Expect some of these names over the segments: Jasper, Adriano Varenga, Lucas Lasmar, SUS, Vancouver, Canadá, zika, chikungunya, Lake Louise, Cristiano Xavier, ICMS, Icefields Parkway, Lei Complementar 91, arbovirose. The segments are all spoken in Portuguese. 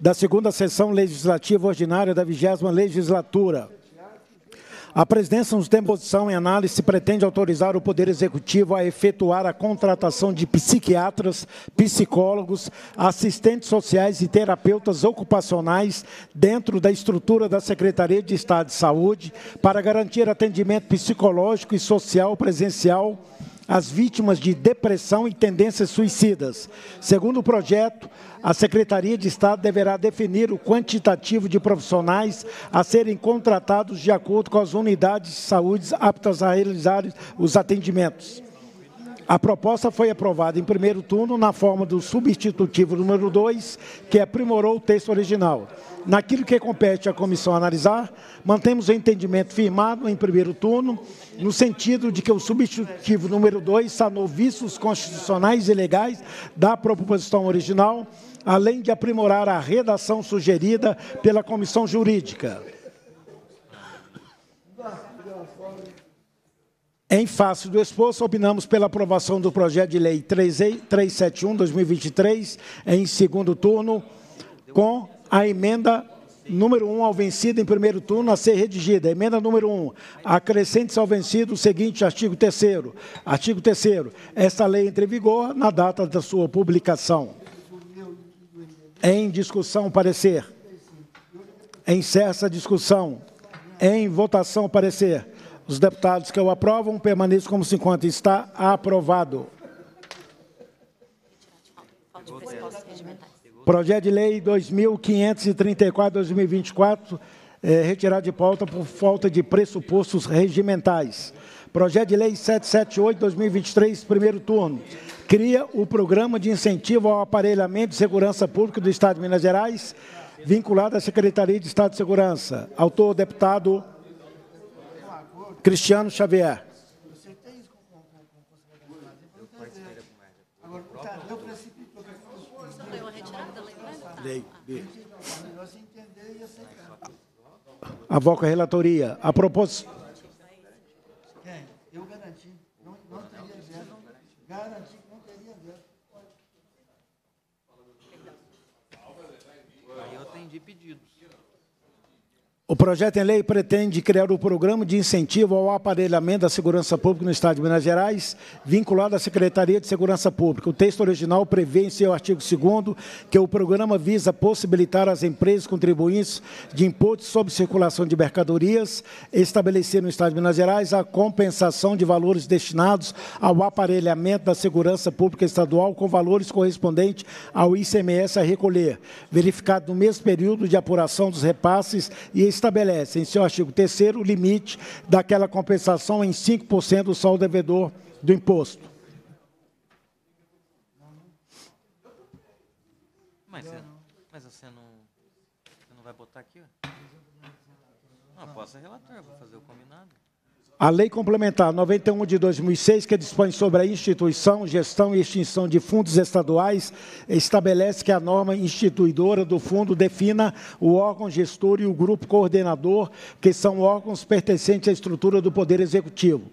da 2ª Sessão Legislativa Ordinária da 20ª Legislatura. A presidência, nos termos da disposição em análise, pretende autorizar o Poder Executivo a efetuar a contratação de psiquiatras, psicólogos, assistentes sociais e terapeutas ocupacionais dentro da estrutura da Secretaria de Estado de Saúde para garantir atendimento psicológico e social presencial às vítimas de depressão e tendências suicidas. Segundo o projeto, a Secretaria de Estado deverá definir o quantitativo de profissionais a serem contratados de acordo com as unidades de saúde aptas a realizar os atendimentos. A proposta foi aprovada em primeiro turno na forma do substitutivo número 2, que aprimorou o texto original. Naquilo que compete à comissão analisar, mantemos o entendimento firmado em primeiro turno, no sentido de que o substitutivo número 2 sanou vícios constitucionais e legais da proposição original, além de aprimorar a redação sugerida pela comissão jurídica. Em face do exposto, opinamos pela aprovação do projeto de lei 371/2023, em segundo turno, com a emenda número 1 ao vencido em primeiro turno a ser redigida. Emenda número 1. Acrescente-se ao vencido o seguinte artigo 3º. Artigo 3º. Esta lei entra em vigor na data da sua publicação. Em discussão, parecer. Encerra-se a discussão. Em votação, parecer. Os deputados que o aprovam permaneçam como se encontra. Está aprovado. Projeto de Lei 2534/2024, retirado de pauta por falta de pressupostos regimentais. Projeto de Lei 778/2023, primeiro turno. Cria o Programa de Incentivo ao Aparelhamento de Segurança Pública do Estado de Minas Gerais, vinculado à Secretaria de Estado de Segurança. Autor, deputado Cristiano Xavier. Avoco a relatoria. A proposta. Eu garanti. Não teria zero. Garanti que não teria zero. Aí eu atendi pedidos. O projeto em lei pretende criar o Programa de Incentivo ao Aparelhamento da Segurança Pública no Estado de Minas Gerais, vinculado à Secretaria de Segurança Pública. O texto original prevê, em seu artigo 2º, que o programa visa possibilitar às empresas contribuintes de impostos sobre circulação de mercadorias, estabelecer no Estado de Minas Gerais a compensação de valores destinados ao aparelhamento da segurança pública estadual com valores correspondentes ao ICMS a recolher, verificado no mesmo período de apuração dos repasses e estabelece, em seu artigo 3º, o limite daquela compensação em 5% do saldo devedor do imposto. Mas você não vai botar aqui? Ó? Não, posso ser relator, vou fazer o combinado. A Lei Complementar 91 de 2006, que dispõe sobre a instituição, gestão e extinção de fundos estaduais, estabelece que a norma instituidora do fundo defina o órgão gestor e o grupo coordenador, que são órgãos pertencentes à estrutura do Poder Executivo.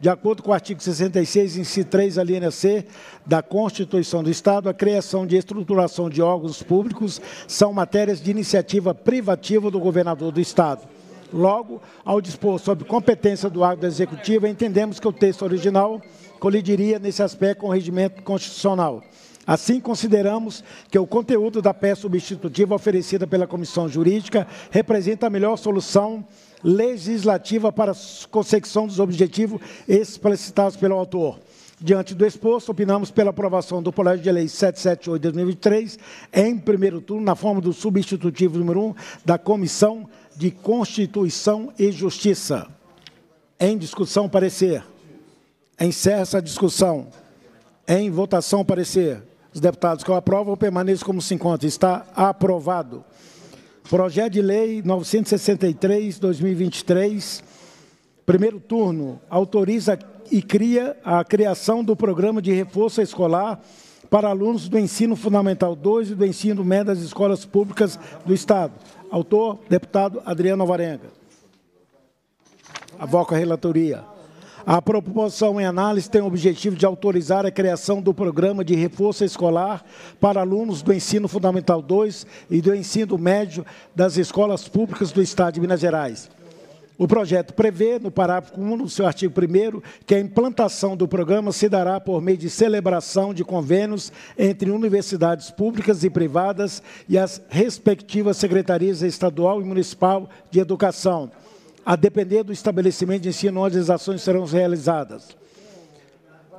De acordo com o artigo 66, inciso 3, alínea C, da Constituição do Estado, a criação e estruturação de órgãos públicos são matérias de iniciativa privativa do governador do Estado. Logo, ao dispor sobre competência do órgão executivo, entendemos que o texto original colidiria nesse aspecto com o regimento constitucional. Assim, consideramos que o conteúdo da peça substitutiva oferecida pela Comissão Jurídica representa a melhor solução legislativa para a consecução dos objetivos explicitados pelo autor. Diante do exposto, opinamos pela aprovação do projeto de lei 778/2023, em primeiro turno, na forma do substitutivo número 1 da Comissão de Constituição e Justiça. Em discussão, parecer. Encerra-se a discussão. Em votação, parecer. Os deputados que o aprovam permaneçam como se encontra. Está aprovado. Projeto de lei 963/2023, primeiro turno, autoriza e cria a criação do Programa de Reforço Escolar para alunos do Ensino Fundamental 2 e do Ensino Médio das Escolas Públicas do Estado. Autor, deputado Adriano Varenga. Avoco a relatoria. A proposição em análise tem o objetivo de autorizar a criação do programa de reforço escolar para alunos do ensino fundamental 2 e do ensino médio das escolas públicas do Estado de Minas Gerais. O projeto prevê, no parágrafo 1 do seu artigo 1º, que a implantação do programa se dará por meio de celebração de convênios entre universidades públicas e privadas e as respectivas secretarias estadual e municipal de educação, a depender do estabelecimento de ensino onde as ações serão realizadas.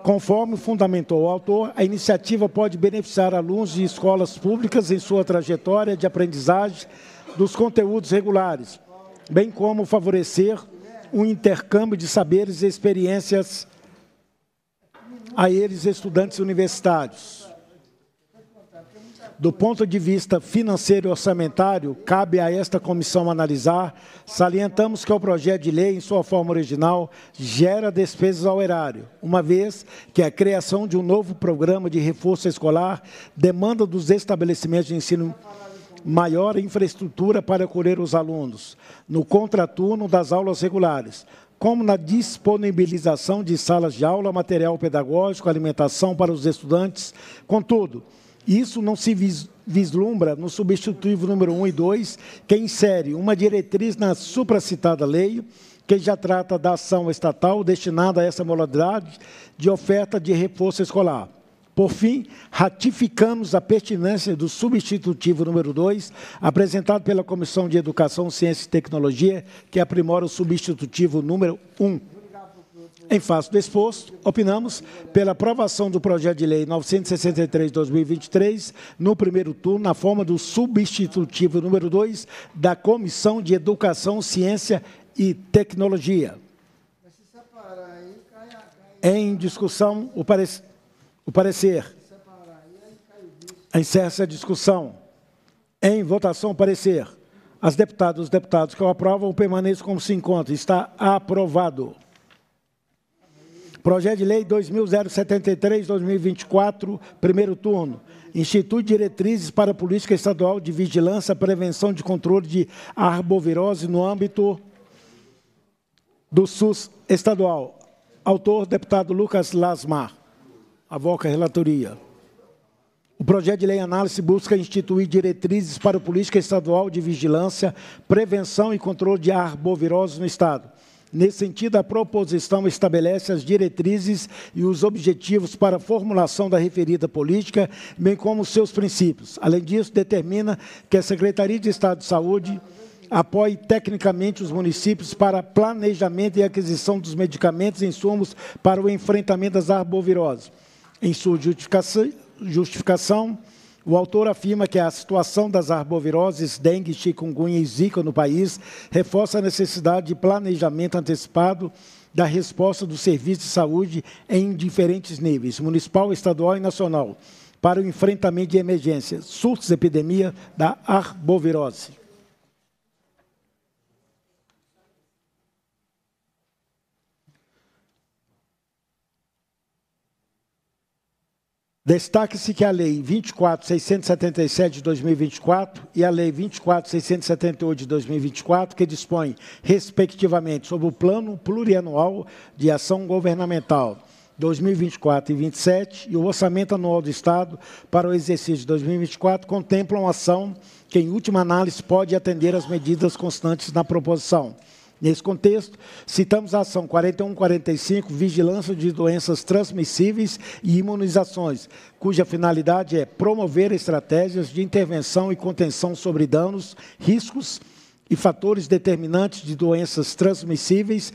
Conforme fundamentou o autor, a iniciativa pode beneficiar alunos de escolas públicas em sua trajetória de aprendizagem dos conteúdos regulares, bem como favorecer um intercâmbio de saberes e experiências a eles, estudantes universitários. Do ponto de vista financeiro e orçamentário, cabe a esta comissão analisar, salientamos que o projeto de lei, em sua forma original, gera despesas ao erário, uma vez que a criação de um novo programa de reforço escolar demanda dos estabelecimentos de ensino maior infraestrutura para acolher os alunos, no contraturno das aulas regulares, como na disponibilização de salas de aula, material pedagógico, alimentação para os estudantes. Contudo, isso não se vislumbra no substitutivo número 1 e 2, que insere uma diretriz na supracitada lei, que já trata da ação estatal destinada a essa modalidade de oferta de reforço escolar. Por fim, ratificamos a pertinência do substitutivo número 2, apresentado pela Comissão de Educação, Ciência e Tecnologia, que aprimora o substitutivo número 1. Em face do exposto, opinamos pela aprovação do projeto de lei 963/2023, no primeiro turno, na forma do substitutivo número 2 da Comissão de Educação, Ciência e Tecnologia. Em discussão, o parecer. Encerra-se a discussão. Em votação, o parecer. As deputadas e os deputados que o aprovam permaneçam como se encontram. Está aprovado. Projeto de Lei 20.073/2024, primeiro turno. Institui diretrizes para a política estadual de vigilância, prevenção de controle de arbovirose no âmbito do SUS estadual. Autor, deputado Lucas Lasmar. Avoca a relatoria. O projeto de lei em análise busca instituir diretrizes para a política estadual de vigilância, prevenção e controle de arbovirose no Estado. Nesse sentido, a proposição estabelece as diretrizes e os objetivos para a formulação da referida política, bem como os seus princípios. Além disso, determina que a Secretaria de Estado de Saúde apoie tecnicamente os municípios para planejamento e aquisição dos medicamentos e insumos para o enfrentamento das arboviroses. Em sua justificação, o autor afirma que a situação das arboviroses, dengue, chikungunya e zika no país reforça a necessidade de planejamento antecipado da resposta do serviço de saúde em diferentes níveis, municipal, estadual e nacional, para o enfrentamento de emergências, surtos de epidemia da arbovirose. Destaque-se que a Lei 24.677 de 2024 e a Lei 24.678 de 2024, que dispõe, respectivamente, sobre o Plano Plurianual de Ação Governamental 2024 e 2027 e o Orçamento Anual do Estado para o exercício de 2024, contemplam ação que, em última análise, pode atender às medidas constantes na proposição. Nesse contexto, citamos a ação 4145, Vigilância de Doenças Transmissíveis e Imunizações, cuja finalidade é promover estratégias de intervenção e contenção sobre danos, riscos e fatores determinantes de doenças transmissíveis,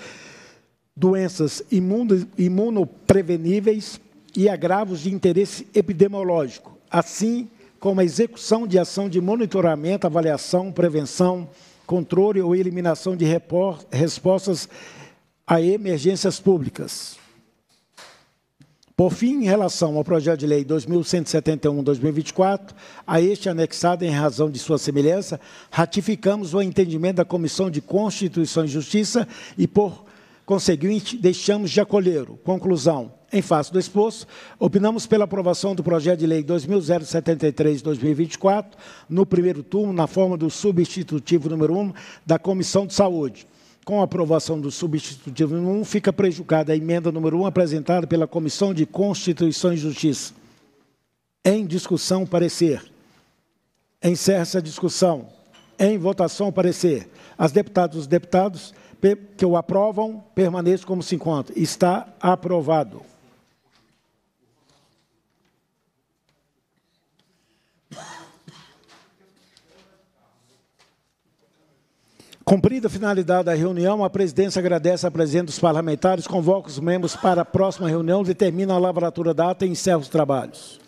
doenças imunopreveníveis e agravos de interesse epidemiológico, assim como a execução de ação de monitoramento, avaliação, prevenção, controle ou eliminação de respostas a emergências públicas. Por fim, em relação ao projeto de lei 2171/2024, a este anexado em razão de sua semelhança, ratificamos o entendimento da Comissão de Constituição e Justiça e, por conseguinte, deixamos de acolher-o. Conclusão. Em face do exposto, opinamos pela aprovação do projeto de lei 20.073/2024, no primeiro turno, na forma do substitutivo número 1 da Comissão de Saúde. com a aprovação do substitutivo 1, fica prejudicada a emenda número 1 apresentada pela Comissão de Constituição e Justiça. Em discussão, parecer. Encerra-se a discussão. Em votação, parecer. As deputadas e os deputados que o aprovam, permaneçam como se encontra. Está aprovado. Cumprida a finalidade da reunião, a presidência agradece a presença dos parlamentares, convoca os membros para a próxima reunião, determina a lavratura da ata e encerra os trabalhos.